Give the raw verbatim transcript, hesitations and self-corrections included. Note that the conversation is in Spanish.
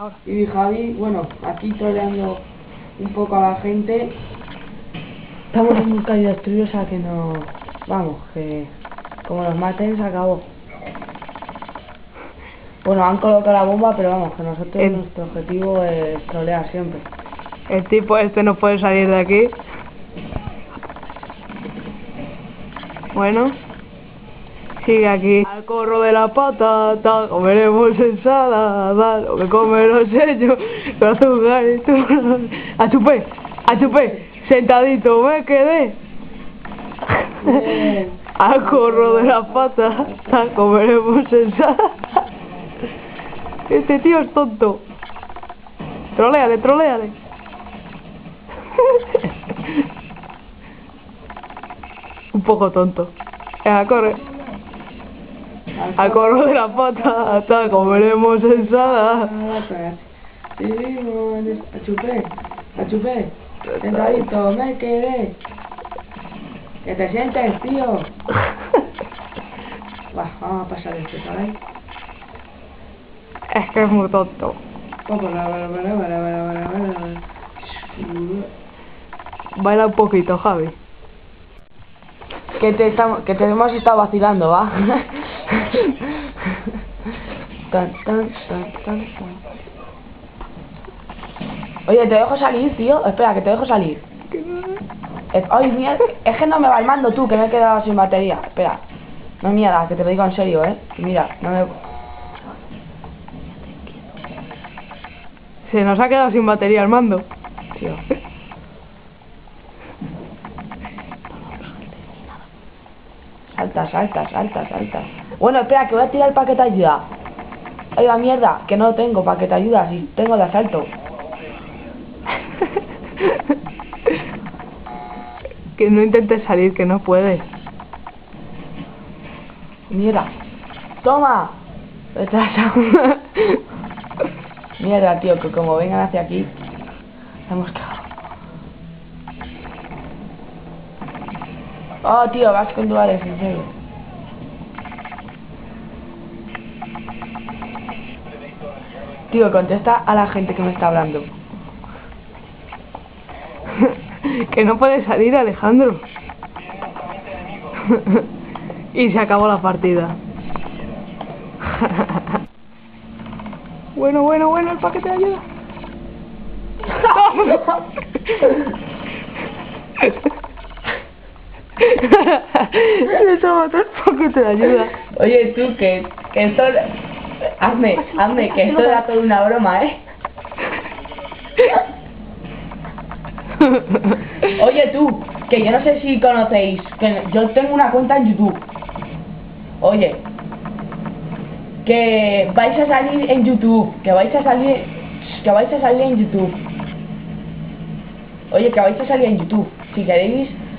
Ahora. Y Javi, bueno, aquí troleando un poco a la gente. Estamos en un caído estudio, o sea que no... Vamos, que... Como los maten, se acabó. Bueno, han colocado la bomba, pero vamos, que nosotros el... nuestro objetivo es trolear siempre. El tipo este no puede salir de aquí. Bueno, sigue aquí. Al corro de la patata, comeremos ensalada, lo que comen los sellos, con azúcar y tú. A chupé, a chupé, sentadito me quedé. Bien. Al corro de la patata, comeremos ensalada. Este tío es tonto. Troléale, troléale. Un poco tonto. Venga, corre. Al corro de la pata, hasta comeremos ensalada. A chupé, a chupé. Sentadito, me quedé. Que te sientes, tío. Va, vamos a pasar este, ¿sabes? Es que es muy tonto. Baila un poquito, Javi. Que te, estamos, que te hemos estado vacilando, ¿va? Tan, tan, tan, tan, tan. Oye, te dejo salir, tío. Espera, que te dejo salir. Es, ay, mierda, es que no me va el mando tú, que me he quedado sin batería. Espera. No mierda, que te lo digo en serio, ¿eh? Mira, no me... Se nos ha quedado sin batería el mando. Tío. Saltas, saltas, saltas, saltas. Bueno, espera, que voy a tirar el paquete ayuda. Ay, va mierda, que no tengo paquete ayuda, si tengo de asalto. Que no intentes salir, que no puedes. Mierda. Toma. Mierda, tío, que como vengan hacia aquí, hemos cagado. Oh, tío, vas con duales, en serio. Tío, contesta a la gente que me está hablando. Que no puede salir, Alejandro. Y se acabó la partida. Bueno, bueno, bueno, el paquete de ayuda. Le toma todo el paquete de ayuda. Oye, tú, que, que esto... Hazme, hazme, que esto era toda una broma, ¿eh? Oye, tú, que yo no sé si conocéis, que yo tengo una cuenta en YouTube. Oye, que vais a salir en YouTube, que vais a salir, que vais a salir en YouTube. Oye, que vais a salir en YouTube, si queréis...